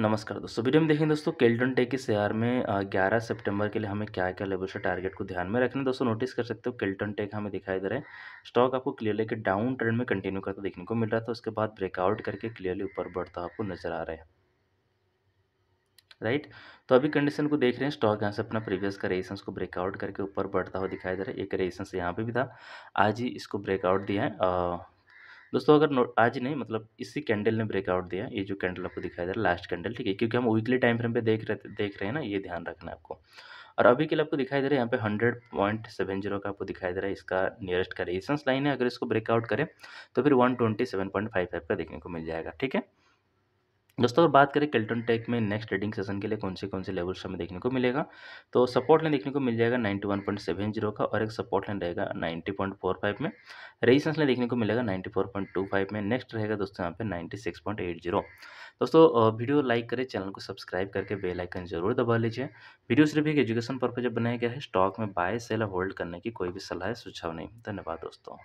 नमस्कार दोस्तों, वीडियो में देखेंगे दोस्तों केल्टन टेक के शेयर में 11 सितंबर के लिए हमें क्या क्या लेवल से टारगेट को ध्यान में रखना है। दोस्तों नोटिस कर सकते हो केल्टन टेक हमें दिखाई दे रहा है, स्टॉक आपको क्लियरली कि डाउन ट्रेंड में कंटिन्यू करता देखने को मिल रहा था। उसके बाद ब्रेकआउट करके क्लियरली ऊपर बढ़ता आपको नजर आ रहा है, राइट। तो अभी कंडीशन को देख रहे हैं, स्टॉक यहाँ से अपना प्रीवियस का रेजिस्टेंस को ब्रेकआउट करके ऊपर बढ़ता हुआ दिखाई दे रहा है। एक रेजिस्टेंस यहाँ पे भी था, आज ही इसको ब्रेकआउट दिया है दोस्तों। अगर आज नहीं, मतलब इसी कैंडल ने ब्रेकआउट दिया, ये जो कैंडल आपको दिखाई दे रहा है लास्ट कैंडल, ठीक है, क्योंकि हम वीकली टाइम फ्रेम पे देख रहे हैं ना, ये ध्यान रखना है आपको। और अभी के लिए आपको दिखाई दे रहा है यहाँ पे 100.70 का आपको दिखाई दे रहा है, इसका नियरेस्ट का रेजिस्टेंस लाइन है। अगर इसको ब्रेकआउट करें तो फिर 127.55 का देखने को मिल जाएगा, ठीक है दोस्तों। अगर बात करें केल्टन टेक में नेक्स्ट ट्रेडिंग सेशन के लिए कौन से लेवल्स हमें देखने को मिलेगा, तो सपोर्ट लाइन देखने को मिल जाएगा 91.70 का, और एक सपोर्ट लाइन रहेगा 90.45 में। रेजिस्टेंस लाइन देखने को मिलेगा 94.25 में। नेक्स्ट रहेगा दोस्तों यहाँ पे 96.80। दोस्तों वीडियो लाइक करें, चैनल को सब्सक्राइब करके बेल आइकन जरूर दबा लीजिए। वीडियो सिर्फ एक एजुकेशन पर्पज बनाया गया है, स्टॉक में बाय सेल होल्ड करने की कोई भी सलाह सुझाव नहीं। धन्यवाद दोस्तों।